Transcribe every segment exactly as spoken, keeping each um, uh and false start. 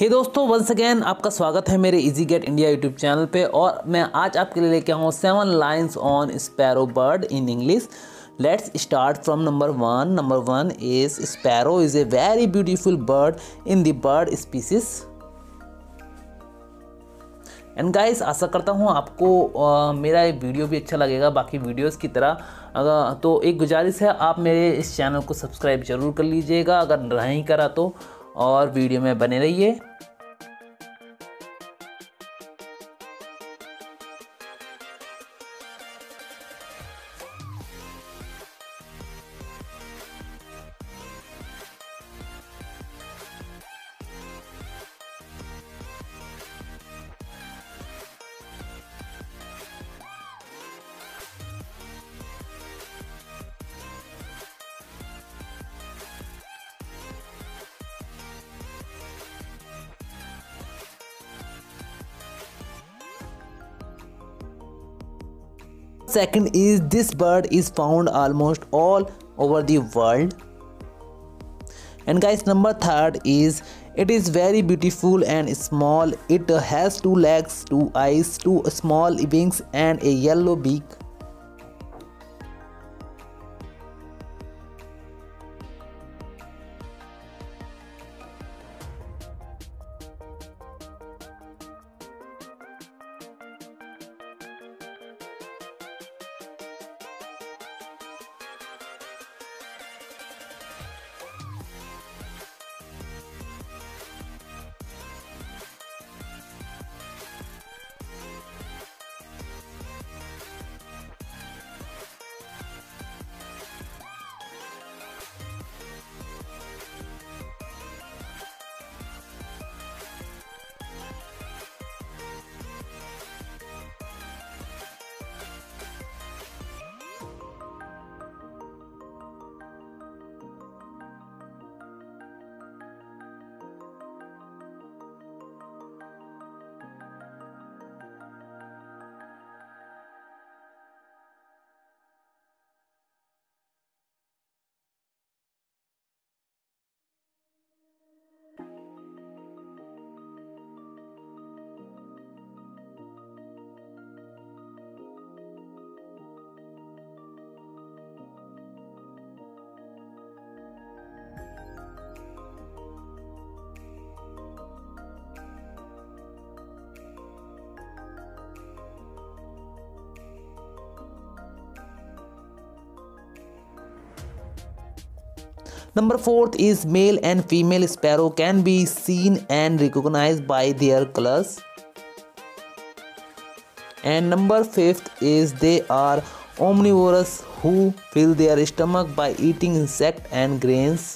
हे दोस्तों, once again आपका स्वागत है मेरे easy get India YouTube channel पे। और मैं आज आपके लिए लेके आया हूँ seven lines on sparrow bird in English. Let's start from number one. Number one is sparrow is a very beautiful bird in the bird species. And guys, आशा करता हूँ आपको आ, मेरा ये वीडियो भी अच्छा लगेगा बाकी वीडियोस की तरह। अगर तो एक गुजारिश है, आप मेरे इस चैनल को सब्सक्राइब जरूर कर लीजिएगा अगर नहीं करा तो, और वीडियो में बने रहिए। Second is this bird is found almost all over the world. And guys, number third is it is very beautiful and small. It has two legs, two eyes, two small wings and a yellow beak. Number fourth is male and female sparrow can be seen and recognized by their colors. And number fifth is they are omnivorous who fill their stomach by eating insects and grains.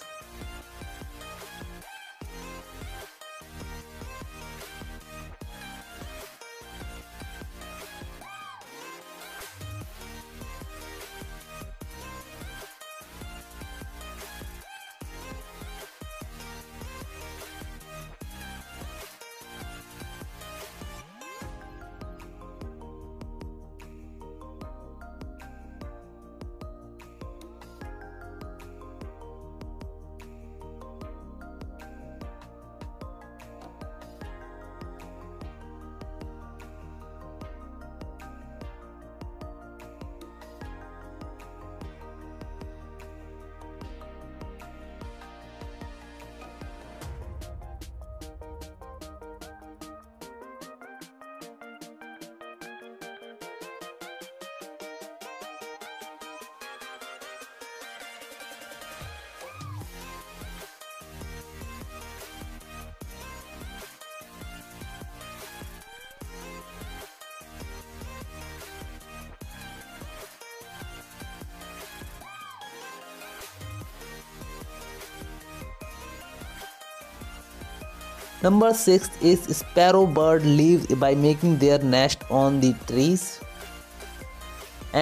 Number six is sparrow bird lives by making their nest on the trees.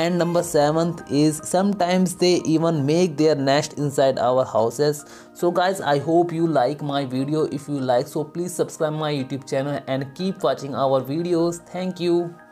And number seven is sometimes they even make their nest inside our houses. So guys, I hope you like my video. If you like, so please subscribe my YouTube channel and keep watching our videos. Thank you.